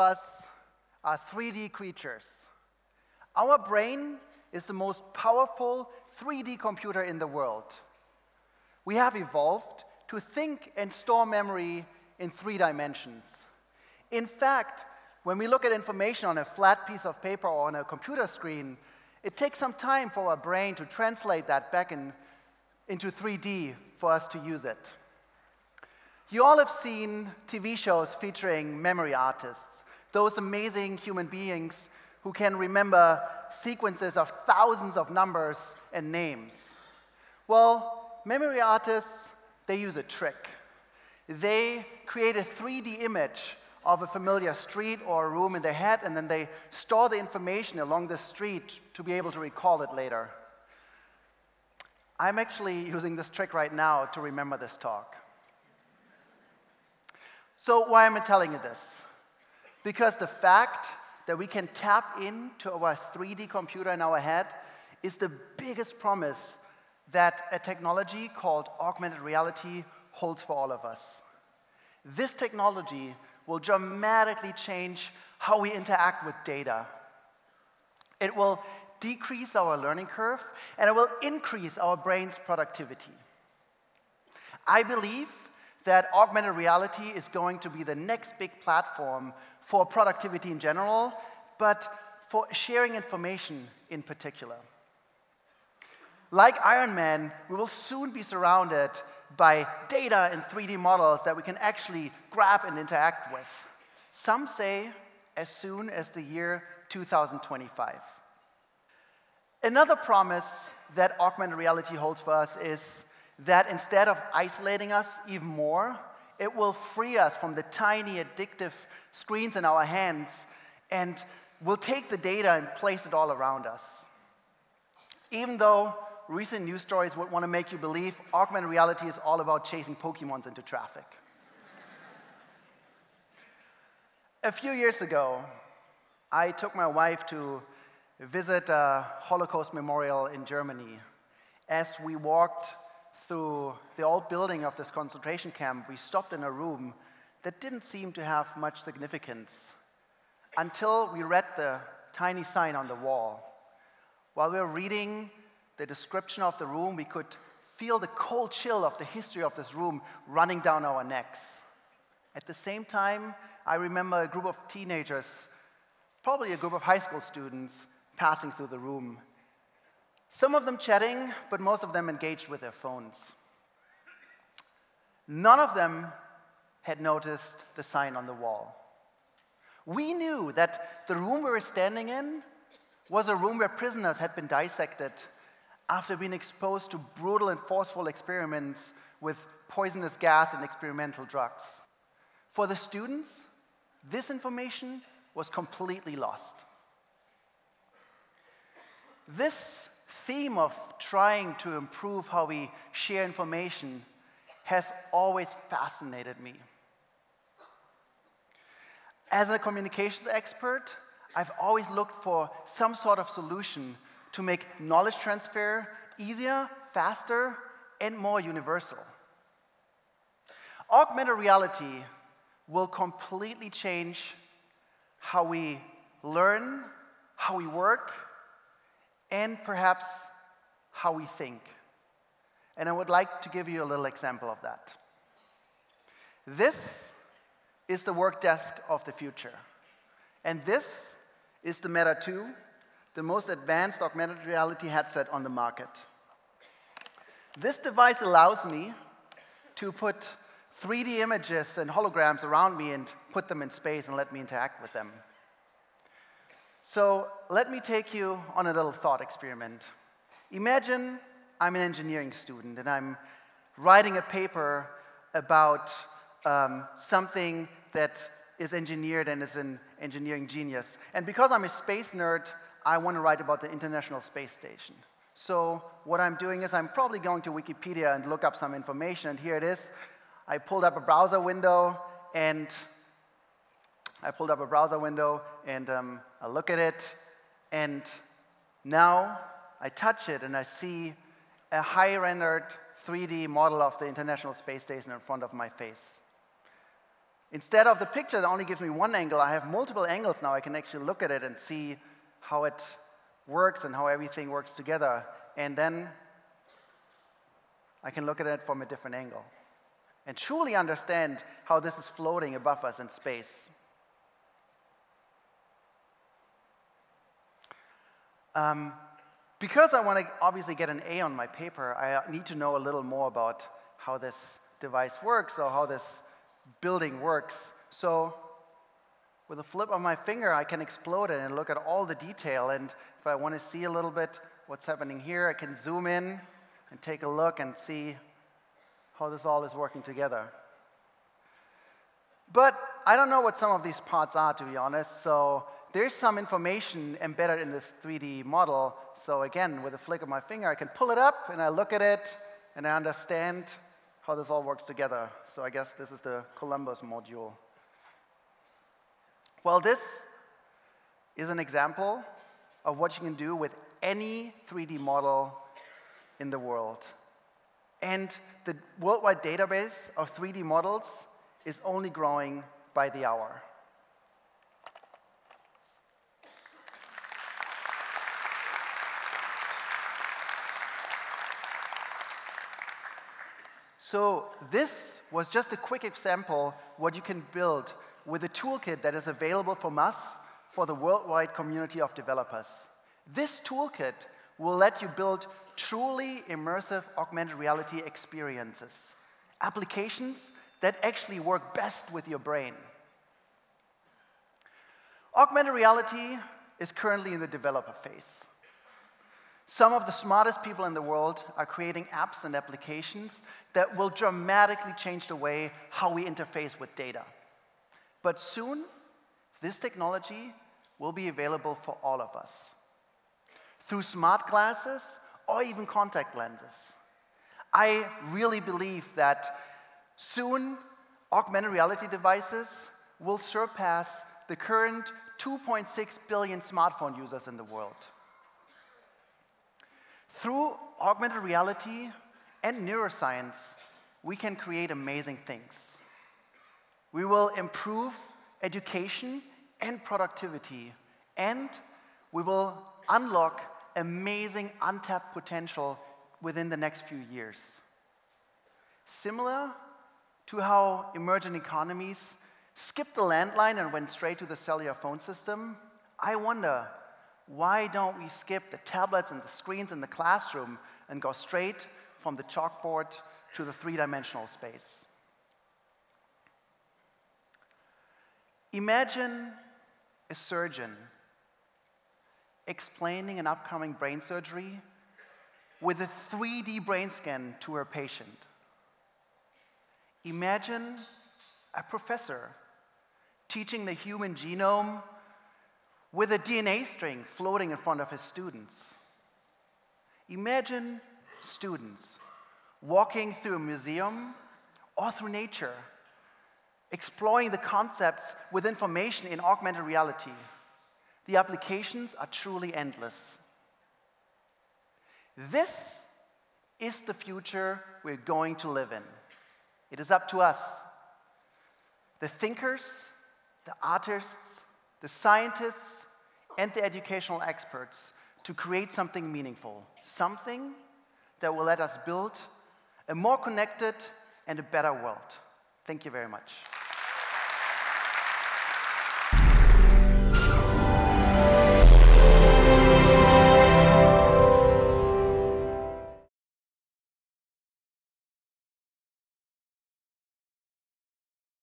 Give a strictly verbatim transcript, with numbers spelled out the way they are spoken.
us are three D creatures. Our brain is the most powerful three D computer in the world. We have evolved to think and store memory in three dimensions. In fact, when we look at information on a flat piece of paper or on a computer screen, it takes some time for our brain to translate that back in, into three D for us to use it. You all have seen T V shows featuring memory artists, those amazing human beings who can remember sequences of thousands of numbers and names. Well, memory artists, they use a trick. They create a three D image of a familiar street or a room in their head, and then they store the information along the street to be able to recall it later. I'm actually using this trick right now to remember this talk. So why am I telling you this? Because the fact that we can tap into our three D computer in our head is the biggest promise that a technology called augmented reality holds for all of us. This technology will dramatically change how we interact with data. It will decrease our learning curve, and it will increase our brain's productivity. I believe that augmented reality is going to be the next big platform for productivity in general, but for sharing information in particular. Like Iron Man, we will soon be surrounded by data and three D models that we can actually grab and interact with. Some say as soon as the year two thousand twenty-five. Another promise that augmented reality holds for us is that instead of isolating us even more, it will free us from the tiny addictive screens in our hands and will take the data and place it all around us. Even though recent news stories would want to make you believe augmented reality is all about chasing Pokemons into traffic. A few years ago, I took my wife to visit a Holocaust memorial in Germany. As we walked through the old building of this concentration camp, we stopped in a room that didn't seem to have much significance until we read the tiny sign on the wall. While we were reading the description of the room, we could feel the cold chill of the history of this room running down our necks. At the same time, I remember a group of teenagers, probably a group of high school students, passing through the room. Some of them chatting, but most of them engaged with their phones. None of them had noticed the sign on the wall. We knew that the room we were standing in was a room where prisoners had been dissected after being exposed to brutal and forceful experiments with poisonous gas and experimental drugs. For the students, this information was completely lost. This theme of trying to improve how we share information has always fascinated me. As a communications expert, I've always looked for some sort of solution to make knowledge transfer easier, faster, and more universal. Augmented reality will completely change how we learn, how we work, and perhaps how we think. And I would like to give you a little example of that. This is the work desk of the future. And this is the Meta two, the most advanced augmented reality headset on the market. This device allows me to put three D images and holograms around me and put them in space and let me interact with them. So let me take you on a little thought experiment. Imagine I'm an engineering student and I'm writing a paper about um, something that is engineered and is an engineering genius. And because I'm a space nerd, I want to write about the International Space Station. So what I'm doing is I'm probably going to Wikipedia and look up some information, and here it is. I pulled up a browser window, and I pulled up a browser window, and um, I look at it, and now I touch it, and I see a high-rendered three D model of the International Space Station in front of my face. Instead of the picture that only gives me one angle, I have multiple angles now. I can actually look at it and see how it works and how everything works together. And then I can look at it from a different angle and truly understand how this is floating above us in space. Um, because I want to obviously get an A on my paper, I need to know a little more about how this device works or how this building works. So with a flip of my finger, I can explode it and look at all the detail. And if I want to see a little bit what's happening here, I can zoom in and take a look and see how this all is working together. But I don't know what some of these parts are, to be honest. So there's some information embedded in this three D model. So again, with a flick of my finger, I can pull it up, and I look at it, and I understand how this all works together. So I guess this is the Columbus module. Well, this is an example of what you can do with any three D model in the world. And the worldwide database of three D models is only growing by the hour. So this was just a quick example what you can build with a toolkit that is available from us for the worldwide community of developers. This toolkit will let you build truly immersive augmented reality experiences, applications that actually work best with your brain. Augmented reality is currently in the developer phase. Some of the smartest people in the world are creating apps and applications that will dramatically change the way how we interface with data. But soon, this technology will be available for all of us, through smart glasses or even contact lenses. I really believe that soon, augmented reality devices will surpass the current two point six billion smartphone users in the world. Through augmented reality and neuroscience, we can create amazing things. We will improve education and productivity, and we will unlock amazing untapped potential within the next few years. Similar to how emergent economies skipped the landline and went straight to the cellular phone system, I wonder, why don't we skip the tablets and the screens in the classroom and go straight from the chalkboard to the three-dimensional space? Imagine a surgeon explaining an upcoming brain surgery with a three D brain scan to her patient. Imagine a professor teaching the human genome with a D N A string floating in front of his students. Imagine students walking through a museum or through nature, exploring the concepts with information in augmented reality. The applications are truly endless. This is the future we're going to live in. It is up to us, the thinkers, the artists, the scientists, and the educational experts, to create something meaningful, something that will let us build a more connected and a better world. Thank you very much.